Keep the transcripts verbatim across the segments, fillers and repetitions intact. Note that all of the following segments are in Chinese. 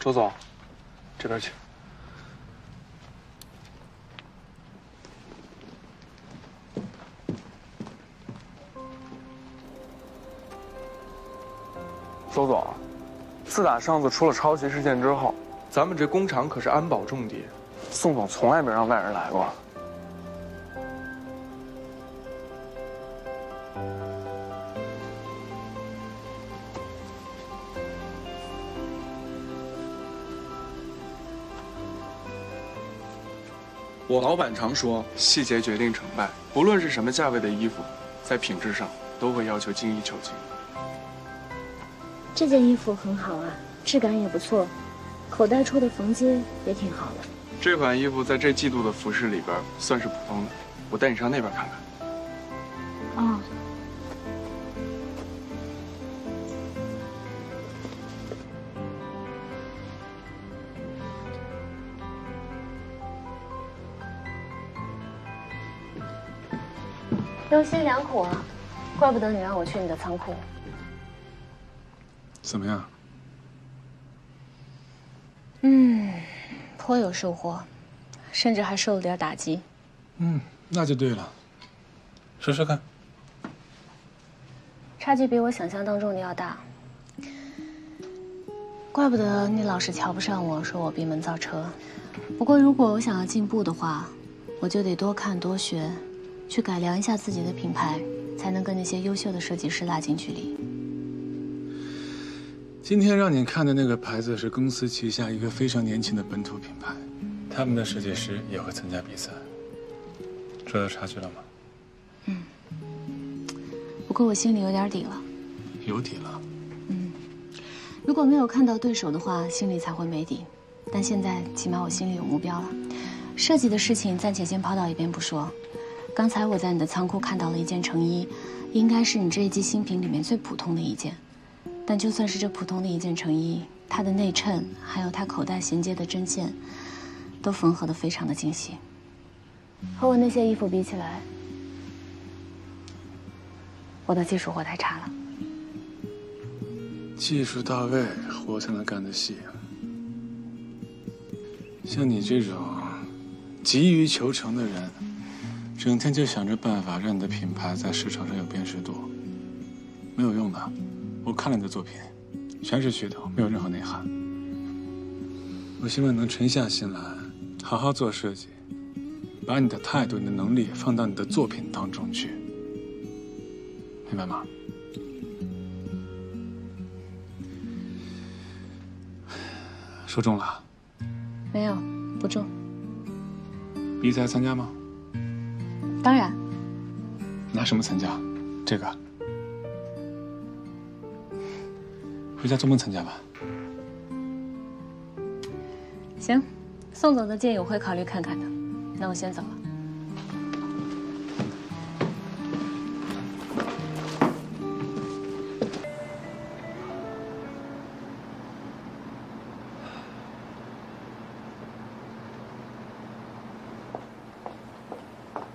周总，这边请。 周总，自打上次出了抄袭事件之后，咱们这工厂可是安保重地，宋总从来没让外人来过。我老板常说，细节决定成败，不论是什么价位的衣服，在品质上都会要求精益求精。 这件衣服很好啊，质感也不错，口袋处的缝接也挺好的。这款衣服在这季度的服饰里边算是普通的，我带你上那边看看。哦。用心良苦啊，怪不得你让我去你的仓库。 怎么样？嗯，颇有收获，甚至还受了点打击。嗯，那就对了，试试看。差距比我想象当中的要大，怪不得你老是瞧不上我，说我闭门造车。不过，如果我想要进步的话，我就得多看多学，去改良一下自己的品牌，才能跟那些优秀的设计师拉近距离。 今天让你看的那个牌子是公司旗下一个非常年轻的本土品牌，他们的设计师也会参加比赛。知道差距了吗？嗯。不过我心里有点底了。有底了？嗯。如果没有看到对手的话，心里才会没底。但现在起码我心里有目标了。设计的事情暂且先抛到一边不说。刚才我在你的仓库看到了一件成衣，应该是你这一季新品里面最普通的一件。 但就算是这普通的一件成衣，它的内衬还有它口袋衔接的针线，都缝合得非常的精细。和我那些衣服比起来，我的技术活太差了。技术到位，活才能干得细啊。像你这种急于求成的人，整天就想着办法让你的品牌在市场上有辨识度，没有用的。 我看了你的作品，全是噱头，没有任何内涵。我希望你能沉下心来，好好做设计，把你的态度、你的能力放到你的作品当中去，明白吗？说中了？没有，不中。比赛参加吗？当然。拿什么参加？这个。 回家做梦参加吧。行，宋总的建议我会考虑看看的。那我先走了。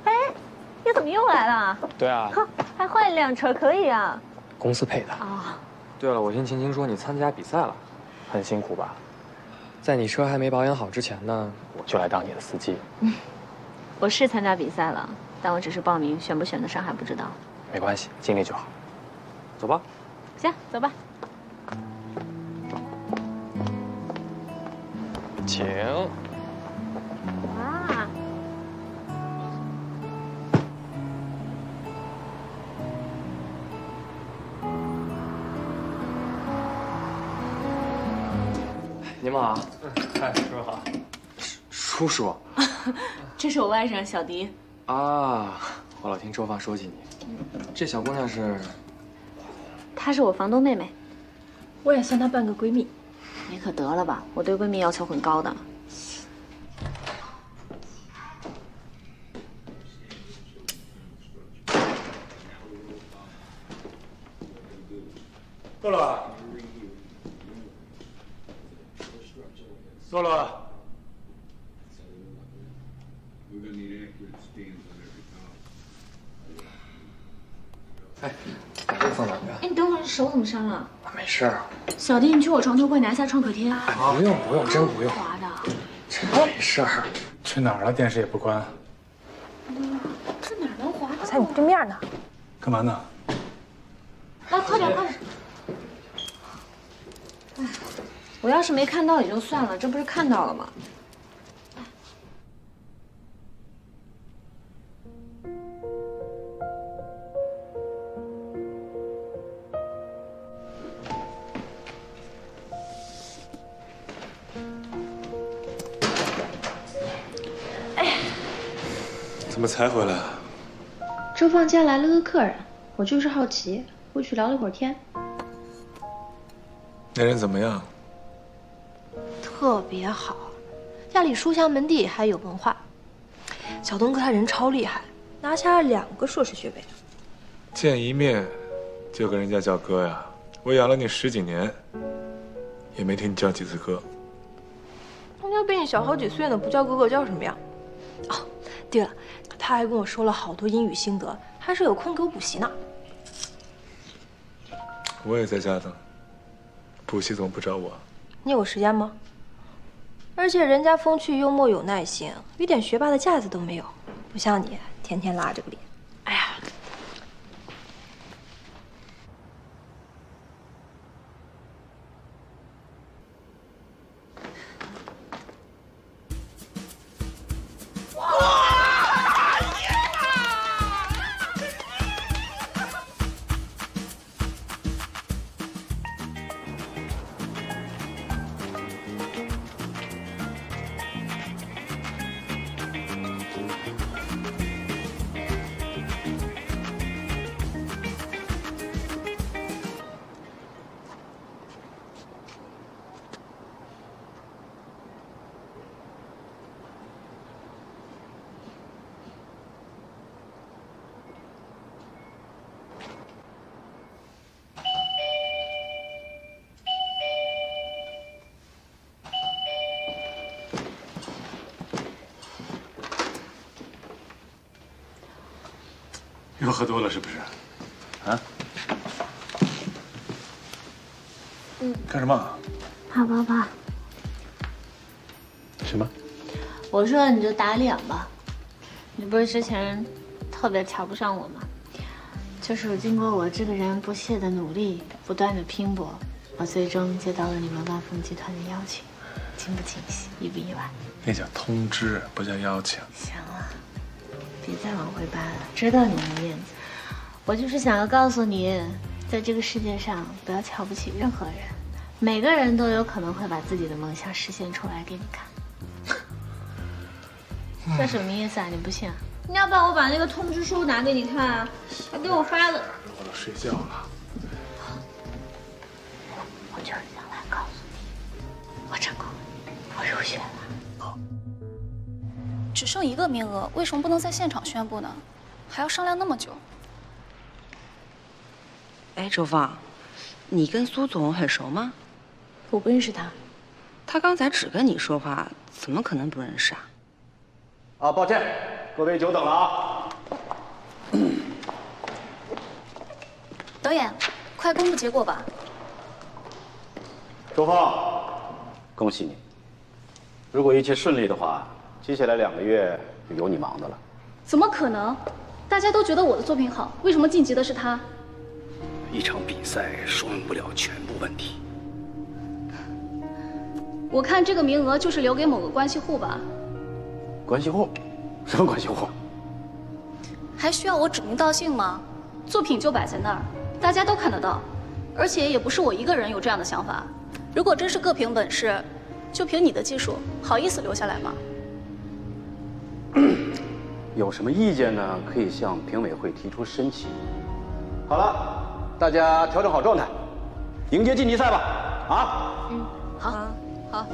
哎，你怎么又来了？对啊，还换一辆车可以啊。公司配的啊。 对了，我听晴晴说你参加比赛了，很辛苦吧？在你车还没保养好之前呢，我就来当你的司机。嗯，我是参加比赛了，但我只是报名，选不选得上还不知道。没关系，尽力就好。走吧。行，走吧。请。哇。你们好，嗨，叔叔好，叔叔，这是我外甥小迪啊，我老听周放说起你，这小姑娘是，她是我房东妹妹，我也算她半个闺蜜，你可得了吧，我对闺蜜要求很高的。够了吧？ 多了。哎，把这个放哪去啊？哎，你等会儿这手怎么伤了？没事儿。小弟，你去我床头柜拿一下创可贴啊。哎，不用不用，真不用。滑的。真没事儿。去哪儿了？电视也不关。这哪能滑到？在你对面呢。干嘛呢？来，快点快点。哎，我要是没看到也就算了，这不是看到了吗？ 怎么才回来啊？这放假来了个客人，我就是好奇，过去聊了会儿天。那人怎么样？特别好，家里书香门第，还有文化。小东哥他人超厉害，拿下两个硕士学位。见一面就跟人家叫哥呀？我养了你十几年，也没听你叫几次哥。人家比你小好几岁呢，不叫哥哥叫什么呀？哦，对了。 他还跟我说了好多英语心得，还说有空给我补习呢。我也在家呢，补习怎么不找我？你有时间吗？而且人家风趣幽默有耐心，一点学霸的架子都没有，不像你天天拉着个脸。哎呀，哇！ 又喝多了是不是？啊？嗯。干什么？啪啪啪。什么？我说你就打脸吧。你不是之前特别瞧不上我吗？就是经过我这个人不懈的努力、不断的拼搏，我最终接到了你们万丰集团的邀请。惊不惊喜？意不意外？那叫通知，不叫邀请。行了。 别再往回扒了，知道你没面子。我就是想要告诉你，在这个世界上，不要瞧不起任何人，每个人都有可能会把自己的梦想实现出来给你看。嗯、这什么意思啊？你不信、啊？你要不然我把那个通知书拿给你看啊，还给我发的。我都睡觉了。我就是想来告诉你，我成功了，我入选了。 只剩一个名额，为什么不能在现场宣布呢？还要商量那么久。哎，周放，你跟苏总很熟吗？我不认识他。他刚才只跟你说话，怎么可能不认识啊？啊，抱歉，各位久等了啊。导演，快公布结果吧。周放，恭喜你。如果一切顺利的话。 接下来两个月就有你忙的了，怎么可能？大家都觉得我的作品好，为什么晋级的是他？一场比赛说明不了全部问题。我看这个名额就是留给某个关系户吧。关系户？什么关系户？还需要我指名道姓吗？作品就摆在那儿，大家都看得到，而且也不是我一个人有这样的想法。如果真是各凭本事，就凭你的技术，好意思留下来吗？ 有什么意见呢？可以向评委会提出申请。好了，大家调整好状态，迎接晋级赛吧！啊，嗯，好，好。